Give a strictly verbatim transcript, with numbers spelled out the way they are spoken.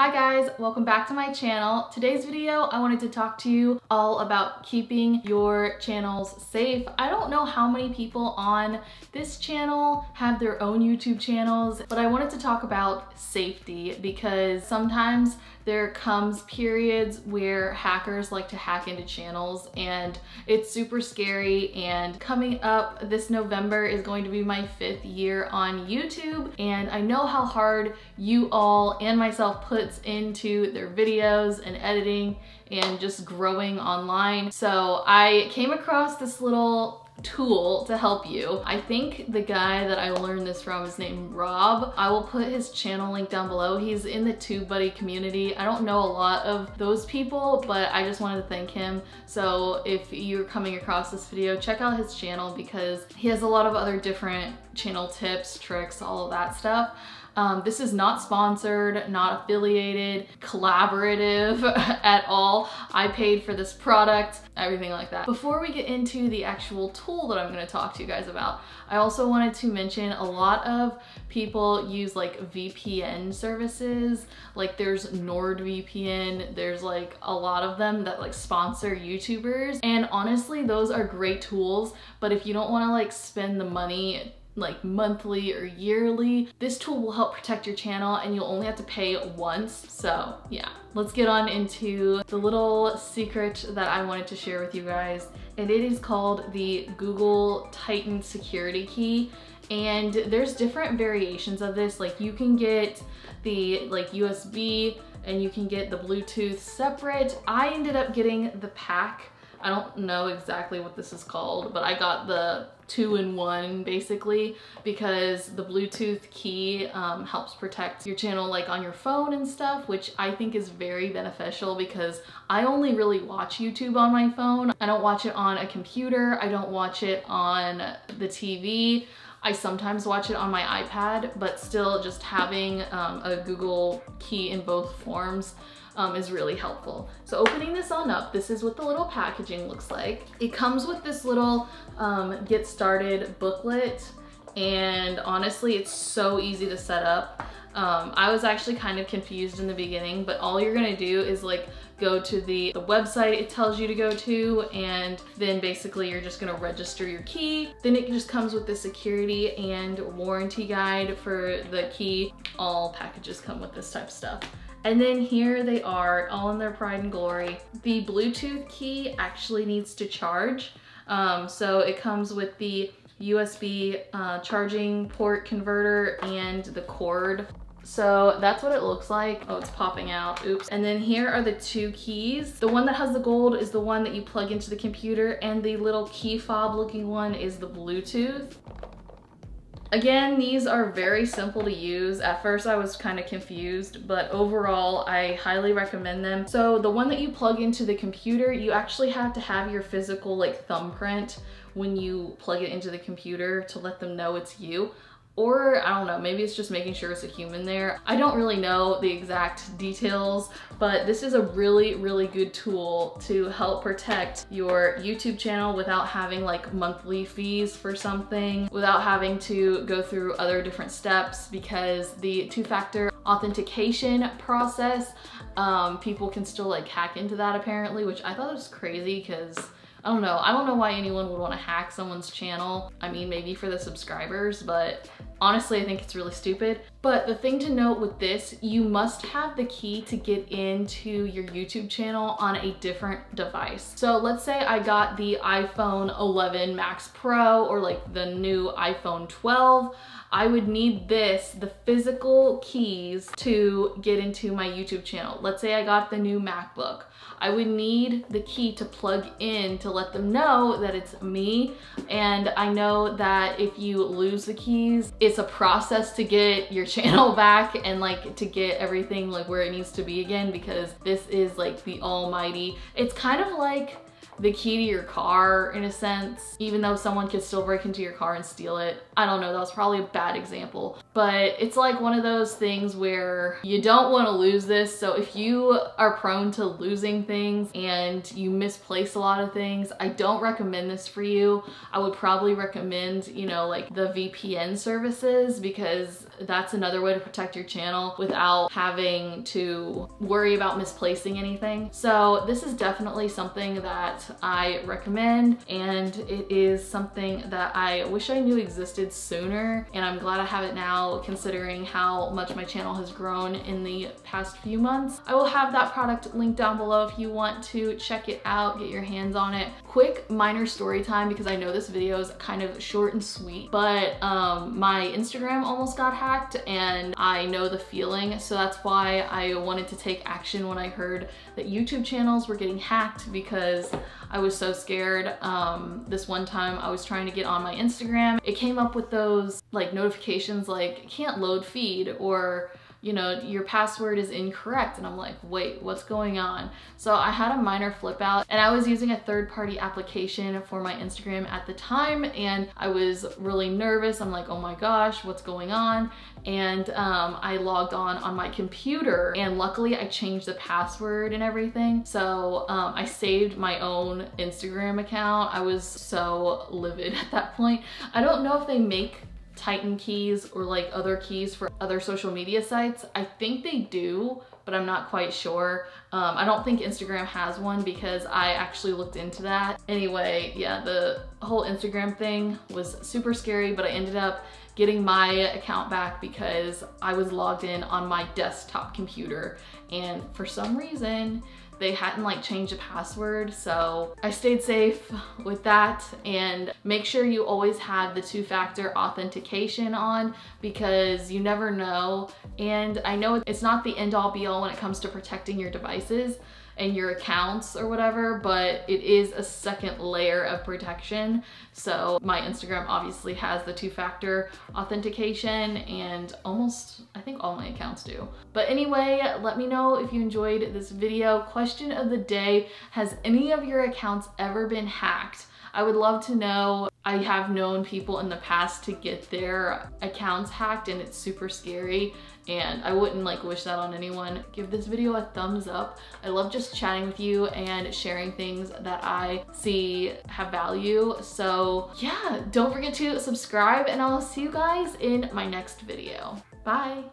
Hi guys, welcome back to my channel. Today's video, I wanted to talk to you all about keeping your channels safe. I don't know how many people on this channel have their own YouTube channels, but I wanted to talk about safety because sometimes there comes periods where hackers like to hack into channels and it's super scary. And coming up this November is going to be my fifth year on YouTube, and I know how hard you all and myself put into their videos and editing and just growing online. So I came across this little tool to help you. I think the guy that I learned this from is named Rob. I will put his channel link down below. He's in the TubeBuddy community. I don't know a lot of those people, but I just wanted to thank him. So if you're coming across this video, check out his channel because he has a lot of other different channel tips, tricks, all of that stuff. Um, this is not sponsored, not affiliated, collaborative at all. I paid for this product, everything like that. Before we get into the actual tool that I'm going to talk to you guys about, I also wanted to mention a lot of people use like V P N services. Like there's NordVPN, there's like a lot of them that like sponsor YouTubers. And honestly, those are great tools, but if you don't want to like spend the money like monthly or yearly, this tool will help protect your channel and you'll only have to pay once. So yeah, let's get on into the little secret that I wanted to share with you guys. And it is called the Google Titan Security Key. And there's different variations of this. Like you can get the like U S B and you can get the Bluetooth separate. I ended up getting the pack. I don't know exactly what this is called, but I got the two in one basically because the Bluetooth key um, helps protect your channel like on your phone and stuff, which I think is very beneficial because I only really watch YouTube on my phone. I don't watch it on a computer. I don't watch it on the T V. I sometimes watch it on my iPad, but still just having um, a Google key in both forms Um, is really helpful. So opening this on up, this is what the little packaging looks like. It comes with this little um, get started booklet, and honestly it's so easy to set up. Um, I was actually kind of confused in the beginning, but all you're gonna do is like go to the, the website it tells you to go to, and then basically you're just gonna register your key. Then it just comes with the security and warranty guide for the key. All packages come with this type of stuff. And then here they are, all in their pride and glory. The Bluetooth key actually needs to charge. Um, so it comes with the U S B uh, charging port converter and the cord. So that's what it looks like. Oh, it's popping out, oops. And then here are the two keys. The one that has the gold is the one that you plug into the computer, and the little key fob looking one is the Bluetooth. Again, these are very simple to use. At first I was kind of confused, but overall I highly recommend them. So the one that you plug into the computer, you actually have to have your physical like thumbprint when you plug it into the computer to let them know it's you. Or I don't know, maybe it's just making sure it's a human there. I don't really know the exact details, but this is a really, really good tool to help protect your YouTube channel without having like monthly fees for something, without having to go through other different steps, because the two-factor authentication process, um, people can still like hack into that apparently, which I thought was crazy because I don't know. I don't know why anyone would want to hack someone's channel. I mean, maybe for the subscribers, but honestly, I think it's really stupid. But the thing to note with this, you must have the key to get into your YouTube channel on a different device. So let's say I got the iPhone eleven Max Pro or like the new iPhone twelve. I would need this, the physical keys, to get into my YouTube channel. Let's say I got the new MacBook. I would need the key to plug in to let them know that it's me. And I know that if you lose the keys, it's a process to get your channel back and like to get everything like where it needs to be again, because this is like the almighty. It's kind of like the key to your car in a sense, even though someone could still break into your car and steal it. I don't know, that was probably a bad example, but it's like one of those things where you don't want to lose this. So if you are prone to losing things and you misplace a lot of things, I don't recommend this for you. I would probably recommend, you know, like the V P N services, because that's another way to protect your channel without having to worry about misplacing anything. So this is definitely something that I recommend, and it is something that I wish I knew existed sooner, and I'm glad I have it now considering how much my channel has grown in the past few months. I will have that product linked down below if you want to check it out, get your hands on it. Quick minor story time, because I know this video is kind of short and sweet, but um, my Instagram almost got hacked and I know the feeling, so that's why I wanted to take action when I heard that YouTube channels were getting hacked, because I was so scared. Um, this one time I was trying to get on my Instagram. It came up with those like notifications like can't load feed, or you know, your password is incorrect. And I'm like, wait, what's going on? So I had a minor flip out, and I was using a third party application for my Instagram at the time. And I was really nervous. I'm like, oh my gosh, what's going on? And um, I logged on on my computer, and luckily I changed the password and everything. So um, I saved my own Instagram account. I was so livid at that point. I don't know if they make Titan keys or like other keys for other social media sites. I think they do, but I'm not quite sure. Um, I don't think Instagram has one, because I actually looked into that. Anyway, yeah, the whole Instagram thing was super scary, but I ended up getting my account back because I was logged in on my desktop computer, and for some reason they hadn't like changed the password. So I stayed safe with that, and make sure you always have the two-factor authentication on, because you never know. And I know it's not the end-all be-all when it comes to protecting your devices and your accounts or whatever, but it is a second layer of protection. So my Instagram obviously has the two-factor authentication, and almost, I think all my accounts do. But anyway, let me know if you enjoyed this video. Question of the day: has any of your accounts ever been hacked? I would love to know. I have known people in the past to get their accounts hacked, and it's super scary, and I wouldn't like wish that on anyone. Give this video a thumbs up. I love just chatting with you and sharing things that I see have value. So yeah, don't forget to subscribe, and I'll see you guys in my next video. Bye.